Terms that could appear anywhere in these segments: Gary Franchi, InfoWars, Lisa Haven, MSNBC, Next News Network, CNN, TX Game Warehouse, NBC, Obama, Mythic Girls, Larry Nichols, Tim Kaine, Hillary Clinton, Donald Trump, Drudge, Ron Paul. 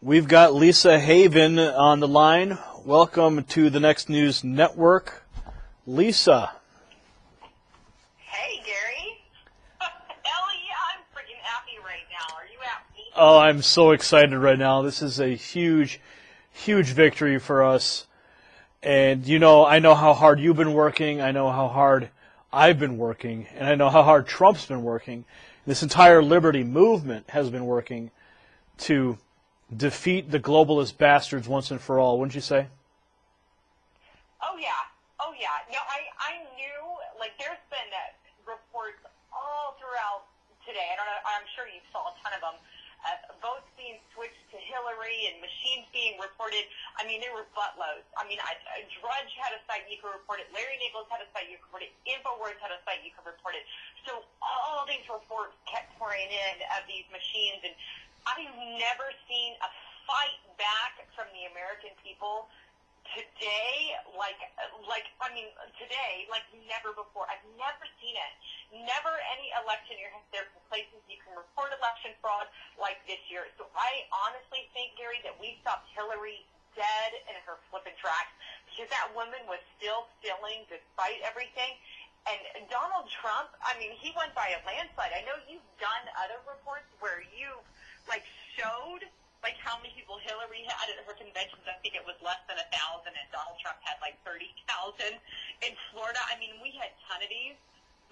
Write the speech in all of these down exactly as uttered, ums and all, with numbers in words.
We've got Lisa Haven on the line. Welcome to the Next News Network. Lisa. Hey, Gary. Hell yeah, I'm freaking happy right now. Are you happy? Oh, I'm so excited right now. This is a huge, huge victory for us. And, you know, I know how hard you've been working. I know how hard I've been working. And I know how hard Trump's been working. This entire liberty movement has been working to defeat the globalist bastards once and for all, wouldn't you say? Oh, yeah. Oh, yeah. No, I, I knew, like, there's been uh, reports all throughout today. I don't know, I'm sure you saw a ton of them. Uh, votes being switched to Hillary and machines being reported. I mean, they were buttloads. I mean, I, I, Drudge had a site you could report it. Larry Nichols had a site you could report it. InfoWars had a site you could report it. So all these reports kept pouring in of these machines, and I've never seen a fight back from the American people today, like, like I mean, today, like never before. I've never seen it. Never any election year has there been places you can report election fraud like this year. So I honestly think, Gary, that we stopped Hillary dead in her flippin' tracks, because that woman was still stealing despite everything. And Donald Trump, I mean, he went by a landslide. I know you've done other reports where you've like showed like how many people Hillary had at her conventions. I think it was less than a thousand, and Donald Trump had like thirty thousand in Florida. I mean, we had a ton of these.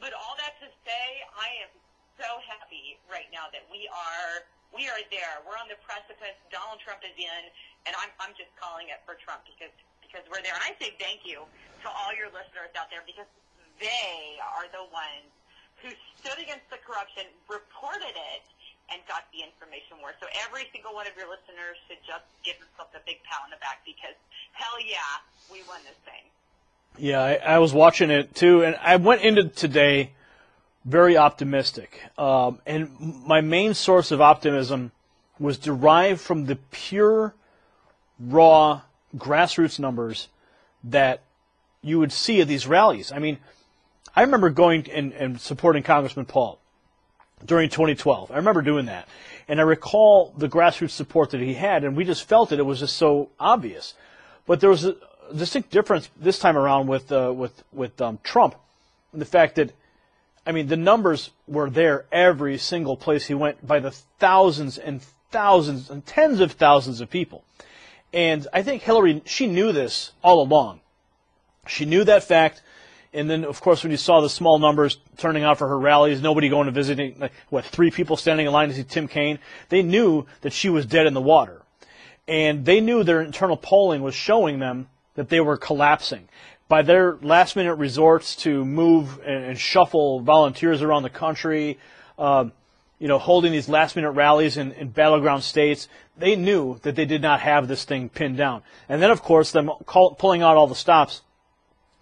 But all that to say, I am so happy right now that we are we are there. We're on the precipice. Donald Trump is in, and I'm I'm just calling it for Trump because because we're there. And I say thank you to all your listeners out there, because they are the ones who stood against the corruption, reported it, and got the information war. So every single one of your listeners should just give themselves a big pat on the back, because hell yeah, we won this thing. Yeah, I, I was watching it too, and I went into today very optimistic. Um, and my main source of optimism was derived from the pure, raw, grassroots numbers that you would see at these rallies. I mean, I remember going and, and supporting Congressman Paul during twenty twelve. I remember doing that. And I recall the grassroots support that he had, and we just felt it. It was just so obvious. But there was a distinct difference this time around with uh, with, with um, Trump, and the fact that, I mean, the numbers were there every single place he went, by the thousands and thousands and tens of thousands of people. And I think Hillary, she knew this all along. She knew that fact. And then, of course, when you saw the small numbers turning out for her rallies, nobody going to visiting, like, what, three people standing in line to see Tim Kaine, they knew that she was dead in the water. And they knew their internal polling was showing them that they were collapsing. By their last-minute resorts to move and, and shuffle volunteers around the country, uh, you know, holding these last-minute rallies in, in battleground states, they knew that they did not have this thing pinned down. And then, of course, them call, pulling out all the stops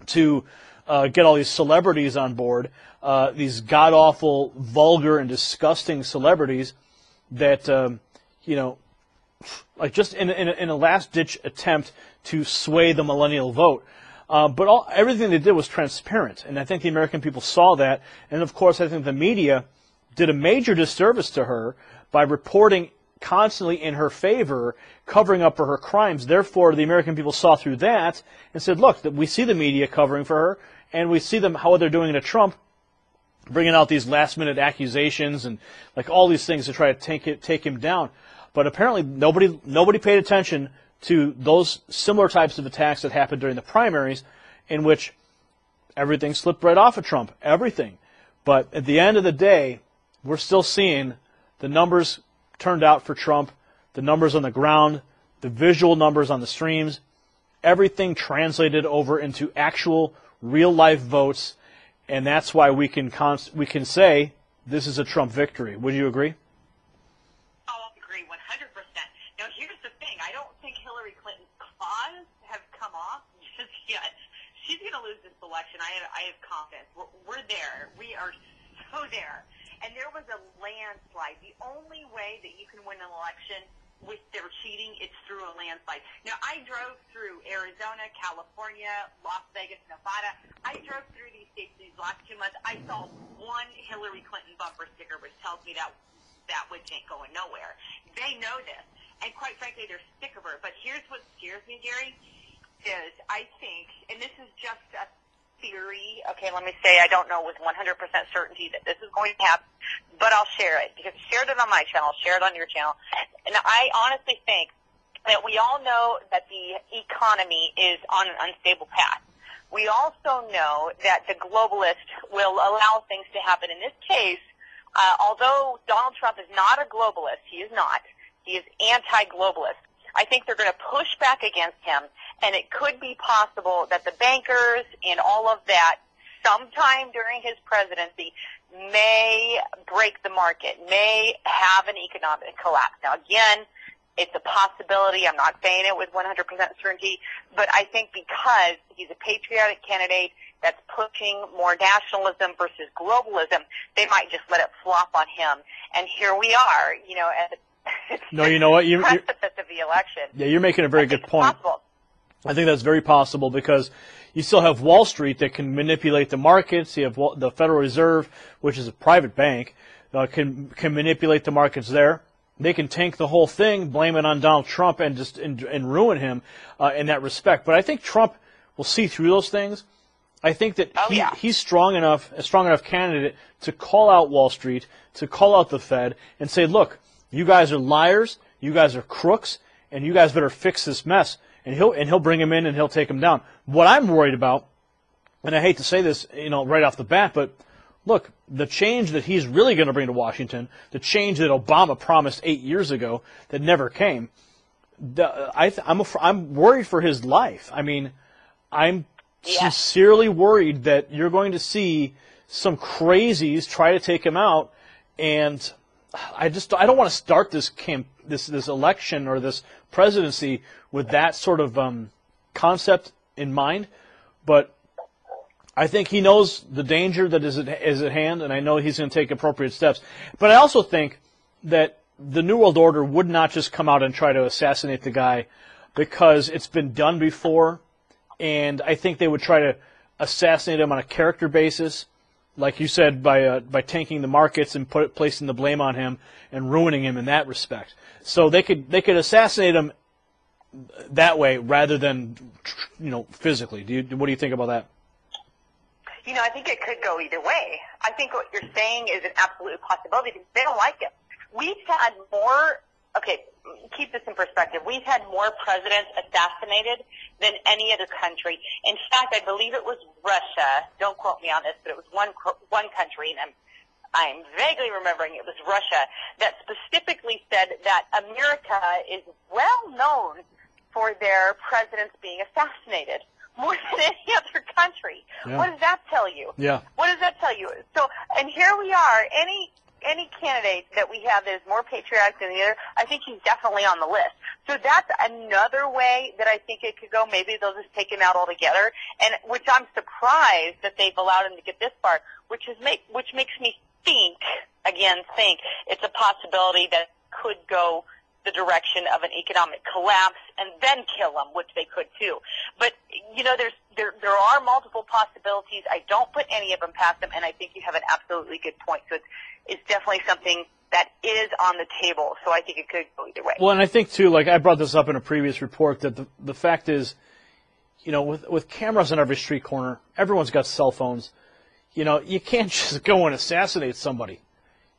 to Uh, get all these celebrities on board, uh, these god-awful, vulgar, and disgusting celebrities that, um, you know, like just in, in, in a last-ditch attempt to sway the millennial vote. Uh, but all, everything they did was transparent, and I think the American people saw that. And, of course, I think the media did a major disservice to her by reporting constantly in her favor, covering up for her crimes. Therefore, the American people saw through that and said, look, we see the media covering for her, and we see them how they're doing to Trump, bringing out these last-minute accusations and like all these things to try to take it, take him down. But apparently nobody nobody paid attention to those similar types of attacks that happened during the primaries, in which everything slipped right off of Trump, everything. But at the end of the day, we're still seeing the numbers turned out for Trump, the numbers on the ground, the visual numbers on the streams, everything translated over into actual real-life votes, and that's why we can const- we can say this is a Trump victory. Would you agree? I'll agree one hundred percent. Now, here's the thing. I don't think Hillary Clinton's claws have come off just yet. She's going to lose this election. I have, I have confidence. We're, we're there. We are so there. And there was a landslide. The only way that you can win an election with their cheating is through a landslide. Now, I drove through Arizona, California, Las Vegas, Nevada. I drove through these states these last two months. I saw one Hillary Clinton bumper sticker, which tells me that that witch ain't going nowhere. They know this. and quite frankly, they're sick of her. But here's what scares me, Gary, is I think, and this is just a theory, okay, let me say I don't know with one hundred percent certainty that this is going to happen, but I'll share it, because I shared it on my channel, share it on your channel, and I honestly think that we all know that the economy is on an unstable path. We also know that the globalist will allow things to happen. In this case, uh, although Donald Trump is not a globalist, he is not, he is anti-globalist, I think they're going to push back against him, and it could be possible that the bankers and all of that, sometime during his presidency, may break the market, may have an economic collapse. Now, again, it's a possibility. I'm not saying it with one hundred percent certainty, but I think because he's a patriotic candidate that's pushing more nationalism versus globalism, they might just let it flop on him. And here we are, you know, at the no, you know what? You're, you're, yeah, you're making a very good point. Possible. I think that's very possible, because you still have Wall Street that can manipulate the markets. You have the Federal Reserve, which is a private bank, uh, can can manipulate the markets there. They can tank the whole thing, blame it on Donald Trump, and just and, and ruin him uh, in that respect. But I think Trump will see through those things. I think that oh, he, yeah. he's strong enough, a strong enough candidate to call out Wall Street, to call out the Fed, and say, look, you guys are liars, you guys are crooks, and you guys better fix this mess. And he'll and he'll bring him in and he'll take him down. What I'm worried about, and I hate to say this, you know, right off the bat, but look, the change that he's really going to bring to Washington, the change that Obama promised eight years ago that never came, the, I th I'm a, I'm worried for his life. I mean, I'm yeah. sincerely worried that you're going to see some crazies try to take him out. And I just I don't want to start this camp, this this election or this presidency with that sort of um, concept in mind, but I think he knows the danger that is at, is at hand, and I know he's going to take appropriate steps. But I also think that the New World Order would not just come out and try to assassinate the guy, because it's been done before, and I think they would try to assassinate him on a character basis. Like you said, by uh, by tanking the markets and put, placing the blame on him and ruining him in that respect, so they could they could assassinate him that way rather than, you know, physically. Do you what do you think about that? You know, I think it could go either way. I think what you're saying is an absolute possibility, because they don't like him. We've had more. Okay, keep this in perspective. We've had more presidents assassinated than any other country. In fact, I believe it was Russia. Don't quote me on this, but it was one one country, and I'm, I'm vaguely remembering it was Russia, that specifically said that America is well known for their presidents being assassinated more than any other country. Yeah. What does that tell you? Yeah. What does that tell you? So, and here we are, any... any candidate that we have that is more patriotic than the other, I think he's definitely on the list. So that's another way that I think it could go. Maybe they'll just take him out altogether, and which I'm surprised that they've allowed him to get this far, which is make which makes me think again think it's a possibility that it could go the direction of an economic collapse and then kill him, which they could too. But you know, there's there there are multiple possibilities. I don't put any of them past them, and I think you have an absolutely good point. So it's It's definitely something that is on the table, so I think it could go either way. Well, and I think, too, like I brought this up in a previous report, that the, the fact is, you know, with, with cameras on every street corner, everyone's got cell phones, you know, you can't just go and assassinate somebody.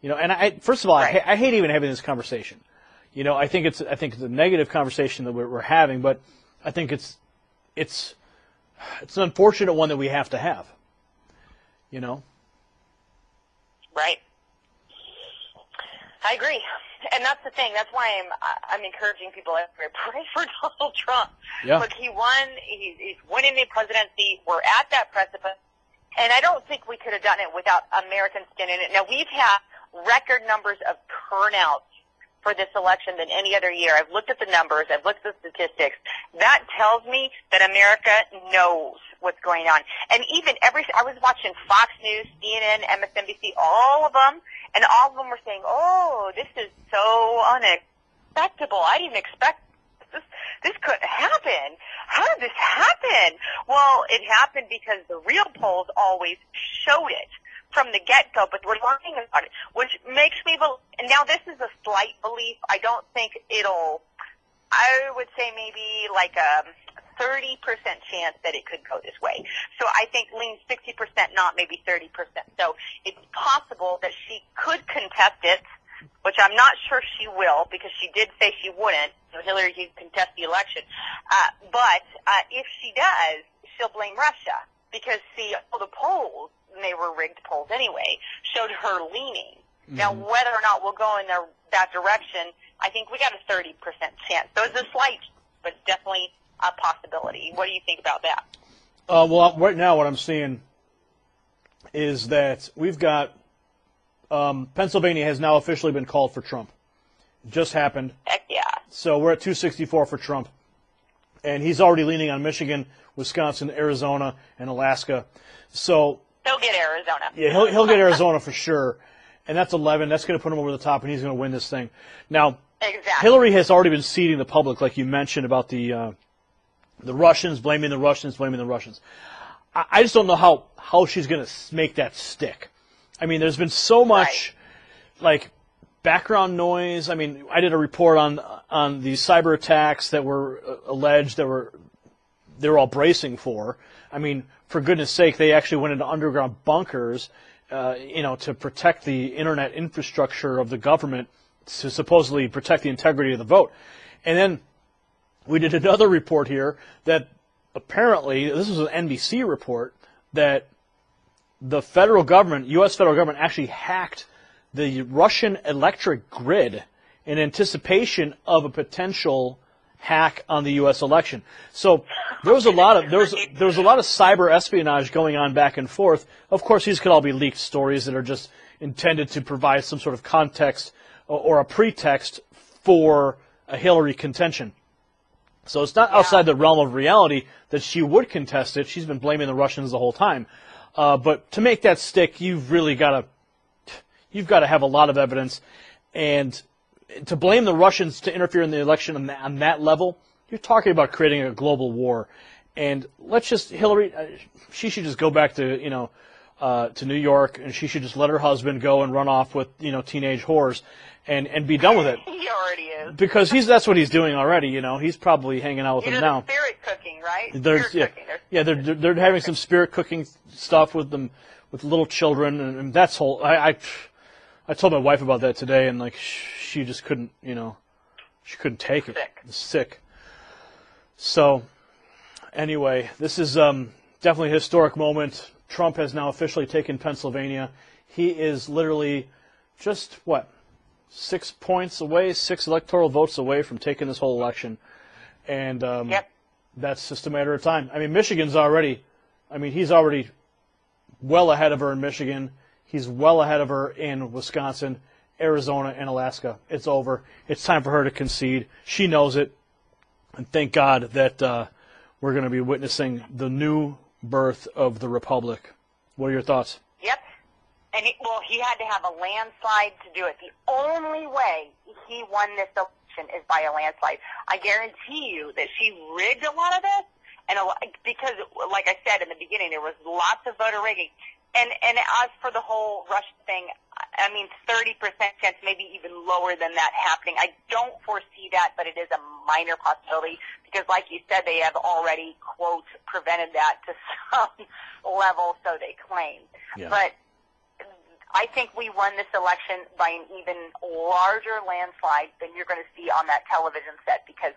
You know, and I, first of all, right. I, I hate even having this conversation. You know, I think it's, I think it's a negative conversation that we're, we're having, but I think it's, it's, it's an unfortunate one that we have to have, you know? Right. I agree, and that's the thing. That's why I'm I'm encouraging people everywhere, pray for Donald Trump. Yeah. Look, he won. He's, he's winning the presidency. We're at that precipice, and I don't think we could have done it without Americans skin in it. Now, we've had record numbers of turnouts for this election than any other year. I've looked at the numbers. I've looked at the statistics. That tells me that America knows what's going on. And even every, I was watching Fox News, C N N, M S N B C, all of them, and all of them were saying, oh, this is so unacceptable. I didn't expect this. This couldn't happen. How did this happen? Well, it happened because the real polls always showed it from the get-go, but we're lying about it, which makes me believe, and now this is a slight belief, I don't think it'll I would say maybe like a thirty percent chance that it could go this way. So I think lean sixty percent, not maybe thirty percent. So it's possible that she could contest it, which I'm not sure she will because she did say she wouldn't. So Hillary can contest the election. Uh, but uh, if she does, she'll blame Russia because, see, all the polls, and they were rigged polls anyway, showed her leaning. Mm-hmm. Now, whether or not we'll go in the, that direction, I think we got a thirty percent chance. So it's a slight, but definitely a possibility. What do you think about that? Uh, well, right now what I'm seeing is that we've got um, Pennsylvania has now officially been called for Trump. It just happened. Heck yeah. So we're at two sixty-four for Trump. And he's already leaning on Michigan, Wisconsin, Arizona, and Alaska. So he'll get Arizona. Yeah, he'll, he'll get Arizona for sure. And that's eleven. That's going to put him over the top, and he's going to win this thing. Now, exactly. Hillary has already been seeding the public, like you mentioned, about the uh, the Russians, blaming the Russians, blaming the Russians. I, I just don't know how, how she's going to make that stick. I mean, there's been so much, right. like, background noise. I mean, I did a report on on the cyber attacks that were uh, alleged that were they were all bracing for. I mean, for goodness sake, they actually went into underground bunkers Uh, you know, to protect the internet infrastructure of the government, to supposedly protect the integrity of the vote. And then we did another report here that apparently, this was an N B C report, that the federal government, U S federal government, actually hacked the Russian electric grid in anticipation of a potential hack on the U S election. So there was a lot of there was there was a lot of cyber espionage going on back and forth. Of course, these could all be leaked stories that are just intended to provide some sort of context or, or a pretext for a Hillary contention. So it's not yeah. outside the realm of reality that she would contest it. She's been blaming the Russians the whole time. Uh, but to make that stick, you've really got to you've got to have a lot of evidence. And to blame the Russians to interfere in the election on that, on that level, you're talking about creating a global war. And let's just, Hillary, she should just go back to, you know, uh, to New York, and she should just let her husband go and run off with, you know, teenage whores and, and be done with it. He already is. Because he's, that's what he's doing already, you know. He's probably hanging out with you them now. They're spirit cooking, right? There's, spirit yeah, cooking. Yeah, they're, they're, they're having some spirit cooking stuff with them, with little children, and, and that's whole, I, I, I told my wife about that today, and like she just couldn't, you know, she couldn't take it. Sick. Sick. So, anyway, this is um, definitely a historic moment. Trump has now officially taken Pennsylvania. He is literally just what six points away, six electoral votes away from taking this whole election, and um, yep. that's just a matter of time. I mean, Michigan's already. I mean, he's already well ahead of her in Michigan. He's well ahead of her in Wisconsin, Arizona, and Alaska. It's over. It's time for her to concede. She knows it. And thank God that uh, we're going to be witnessing the new birth of the republic. What are your thoughts? Yep. And, he, well, he had to have a landslide to do it. The only way he won this election is by a landslide. I guarantee you that she rigged a lot of this. And a lot, because, like I said in the beginning, there was lots of voter rigging. And, and as for the whole Russian thing, I mean, thirty percent chance, maybe even lower than that happening. I don't foresee that, but it is a minor possibility because, like you said, they have already, quote, prevented that to some level, so they claim. Yeah. But I think we won this election by an even larger landslide than you're going to see on that television set because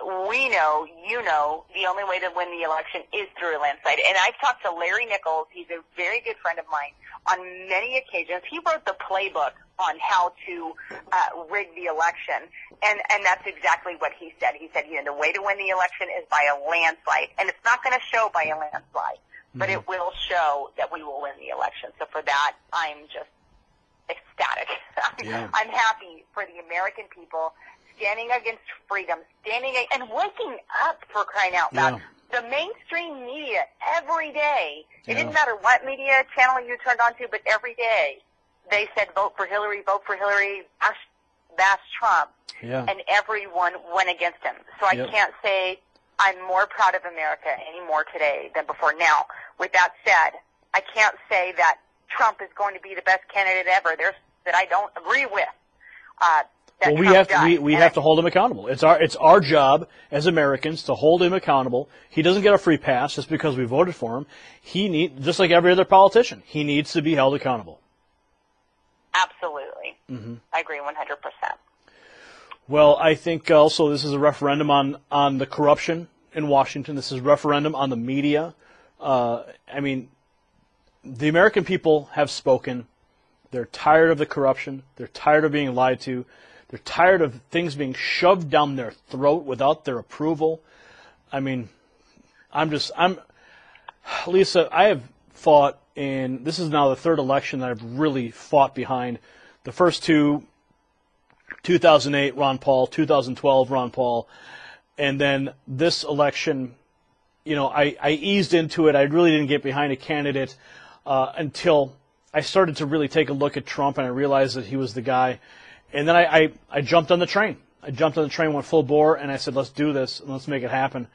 we know, you know, the only way to win the election is through a landslide. And I've talked to Larry Nichols. He's a very good friend of mine. On many occasions, he wrote the playbook on how to uh, rig the election. And, and that's exactly what he said. He said, you know, the way to win the election is by a landslide. And it's not going to show by a landslide, but mm-hmm. it will show that we will win the election. So for that, I'm just ecstatic. Yeah. I'm happy for the American people. Standing against freedom, standing and waking up for crying out loud. Yeah. The mainstream media every day, it yeah. didn't matter what media channel you turned on to, but every day they said vote for Hillary, vote for Hillary, bash, bash Trump, yeah. and everyone went against him. So I yep. can't say I'm more proud of America any more today than before. Now, with that said, I can't say that Trump is going to be the best candidate ever. There's that I don't agree with. uh, that well, we Trump have to, we, we have I, to hold him accountable. It's our it's our job as Americans to hold him accountable. He doesn't get a free pass just because we voted for him. He need just like every other politician. He needs to be held accountable. Absolutely, mm-hmm. I agree one hundred percent. Well, I think also this is a referendum on on the corruption in Washington. This is a referendum on the media. Uh, I mean, the American people have spoken. They're tired of the corruption. They're tired of being lied to. They're tired of things being shoved down their throat without their approval. I mean, I'm just, I'm, Lisa, I have fought in, this is now the third election that I've really fought behind. The first two, two thousand eight Ron Paul, two thousand twelve Ron Paul, and then this election, you know, I, I eased into it. I really didn't get behind a candidate uh, until I started to really take a look at Trump, and I realized that he was the guy. And then I, I, I jumped on the train. I jumped on the train, went full bore, and I said, let's do this, and let's make it happen.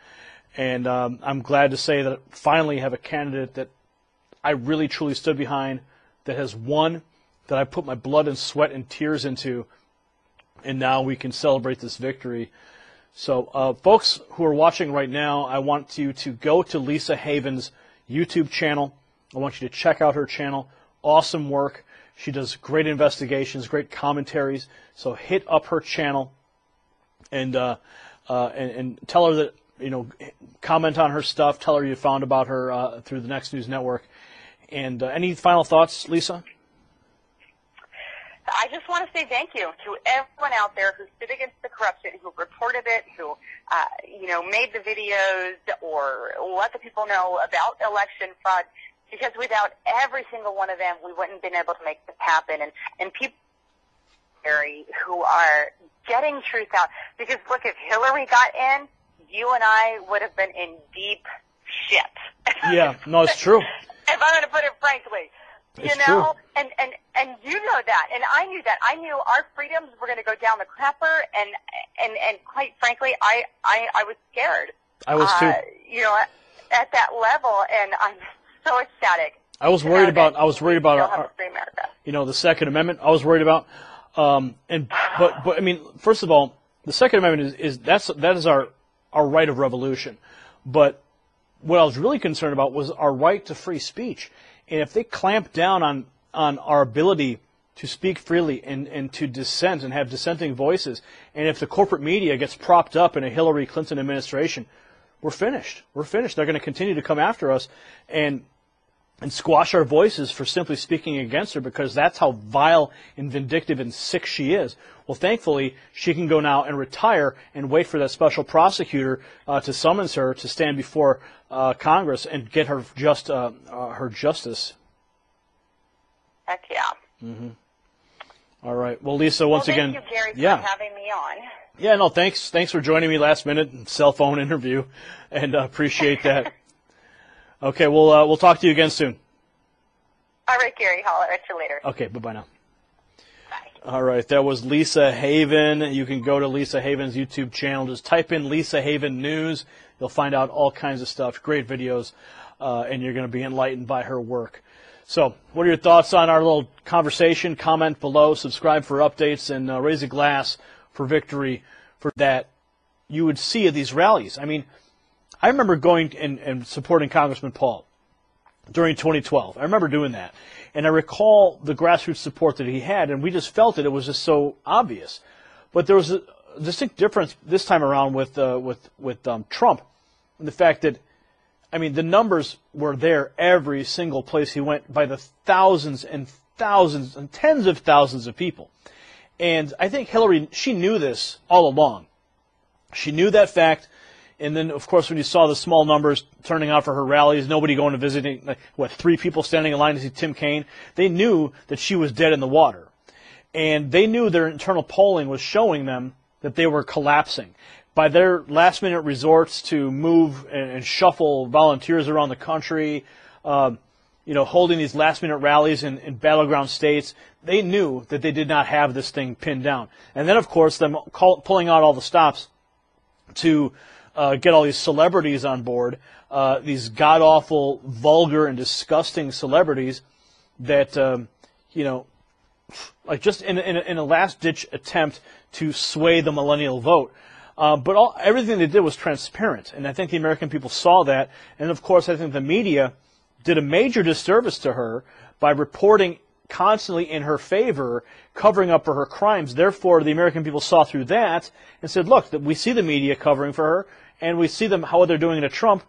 And um, I'm glad to say that I finally have a candidate that I really, truly stood behind, that has won, that I put my blood and sweat and tears into, and now we can celebrate this victory. So uh, folks who are watching right now, I want you to go to Lisa Haven's YouTube channel. I want you to check out her channel. Awesome work. She does great investigations, great commentaries. So hit up her channel and uh, uh, and, and tell her that, you know, comment on her stuff. Tell her you found about her uh, through the Next News Network. And uh, any final thoughts, Lisa? I just want to say thank you to everyone out there who stood against the corruption, who reported it, who, uh, you know, made the videos or let the people know about election fraud. Because without every single one of them, we wouldn't have been able to make this happen. And, and people who are getting truth out, because, look, if Hillary got in, you and I would have been in deep shit. Yeah, no, it's true. If I'm going to put it frankly. It's you know, true. And, and, and you know that, and I knew that. I knew our freedoms were going to go down the crapper, and, and, and quite frankly, I, I, I was scared. I was, too. Uh, you know, at, at that level, and I'm so ecstatic. I was worried about. I was worried about. Our, you know, the Second Amendment. I was worried about. Um, and but but I mean, first of all, the Second Amendment is, is that's that is our our right of revolution. But what I was really concerned about was our right to free speech. And if they clamp down on on our ability to speak freely and and to dissent and have dissenting voices, and if the corporate media gets propped up in a Hillary Clinton administration, we're finished. We're finished. They're going to continue to come after us, and. and squash our voices for simply speaking against her, because that's how vile and vindictive and sick she is. Well, thankfully, she can go now and retire and wait for that special prosecutor uh, to summons her to stand before uh, Congress and get her just uh, uh, her justice. Heck yeah. Mm-hmm. All right. Well, Lisa, once well, thank again, you, Gary, yeah. for having me on. Yeah. No, thanks. Thanks for joining me last minute cell phone interview, and uh, appreciate that. Okay, we'll, uh, we'll talk to you again soon. All right, Gary, holler at you later. Okay, bye-bye now. Bye. All right, that was Lisa Haven. You can go to Lisa Haven's YouTube channel. Just type in Lisa Haven News. You'll find out all kinds of stuff, great videos, uh, and you're going to be enlightened by her work. So what are your thoughts on our little conversation? Comment below, subscribe for updates, and uh, raise a glass for victory for that you would see at these rallies. I mean, I remember going and, and supporting Congressman Paul during twenty twelve. I remember doing that. And I recall the grassroots support that he had, and we just felt it. It was just so obvious. But there was a distinct difference this time around with, uh, with, with um, Trump, and the fact that, I mean, the numbers were there every single place he went by the thousands and thousands and tens of thousands of people. And I think Hillary, she knew this all along. She knew that fact. And then, of course, when you saw the small numbers turning out for her rallies, nobody going to visiting, like, what, three people standing in line to see Tim Kaine, they knew that she was dead in the water. And they knew their internal polling was showing them that they were collapsing. By their last-minute resorts to move and, and shuffle volunteers around the country, um, you know, holding these last-minute rallies in, in battleground states, they knew that they did not have this thing pinned down. And then, of course, them call, pulling out all the stops to Uh, get all these celebrities on board, uh, these god-awful, vulgar, and disgusting celebrities that, um, you know, like just in, in, in a last-ditch attempt to sway the millennial vote. Uh, but all, everything they did was transparent, and I think the American people saw that. And, of course, I think the media did a major disservice to her by reporting constantly in her favor, covering up for her crimes. Therefore, the American people saw through that and said, look, we see the media covering for her, and we see them how they're doing to Trump,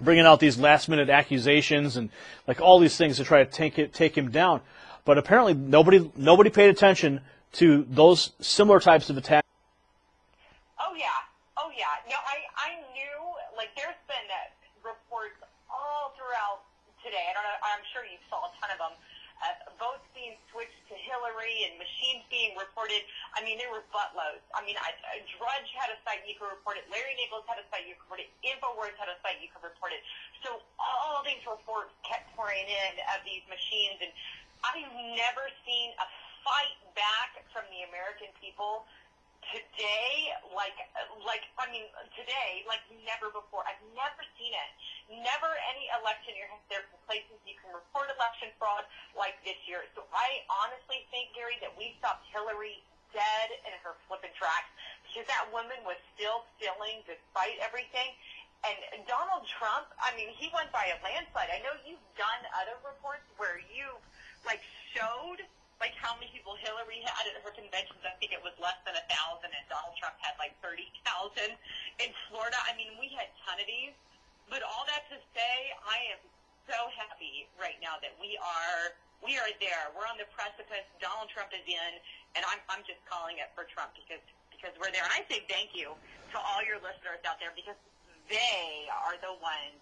bringing out these last-minute accusations and like all these things to try to take it, take him down. But apparently nobody nobody paid attention to those similar types of attacks. Oh, yeah. Oh, yeah. No, I, I knew, like, there's been reports all throughout today. I don't know, I'm sure you saw a ton of them. Uh, votes being switched to Hillary and machines being reported. I mean, there were buttloads. I mean, I, I, Drudge had a site you could report it. Larry Nichols had a site you could report it. InfoWars had a site you could report it. So all these reports kept pouring in of these machines, and I've never seen a fight back from the American people today, like, like I mean, today, like never before. I've never seen it. Never any election year has there been places you can report election fraud like this year. So I honestly think, Gary, that we stopped Hillary dead in her flippin' tracks, because that woman was still stealing despite everything. And Donald Trump, I mean, he went by a landslide. I know you've done other reports where you've, like, showed like how many people Hillary had at her conventions. I think it was less than a thousand, and Donald Trump had like thirty thousand in Florida. I mean, we had a ton of these. But all that to say, I am so happy right now that we are we are there. We're on the precipice. Donald Trump is in, and I'm I'm just calling it for Trump because because we're there. And I say thank you to all your listeners out there, because they are the ones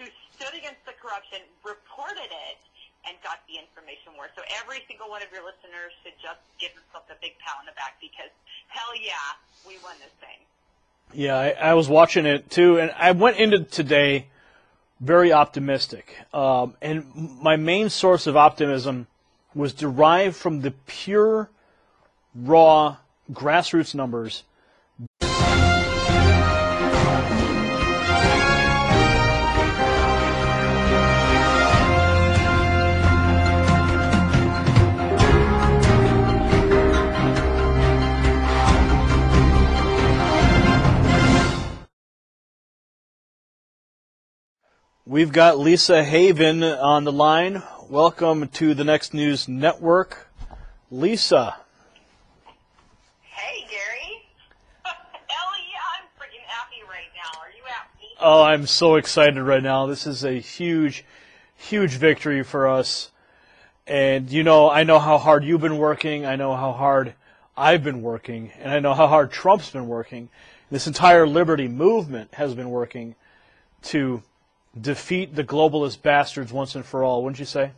who stood against the corruption, reported it, and got the information war. So every single one of your listeners should just give themselves a big pat on the back, because hell yeah, we won this thing. Yeah, I, I was watching it too, and I went into today very optimistic. Um, and my main source of optimism was derived from the pure, raw, grassroots numbers. We've got Lisa Haven on the line. Welcome to the Next News Network. Lisa. Hey, Gary. Hell yeah, I'm freaking happy right now. Are you happy? Oh, I'm so excited right now. This is a huge, huge victory for us. And, you know, I know how hard you've been working. I know how hard I've been working. And I know how hard Trump's been working. This entire liberty movement has been working to defeat the globalist bastards once and for all, wouldn't you say?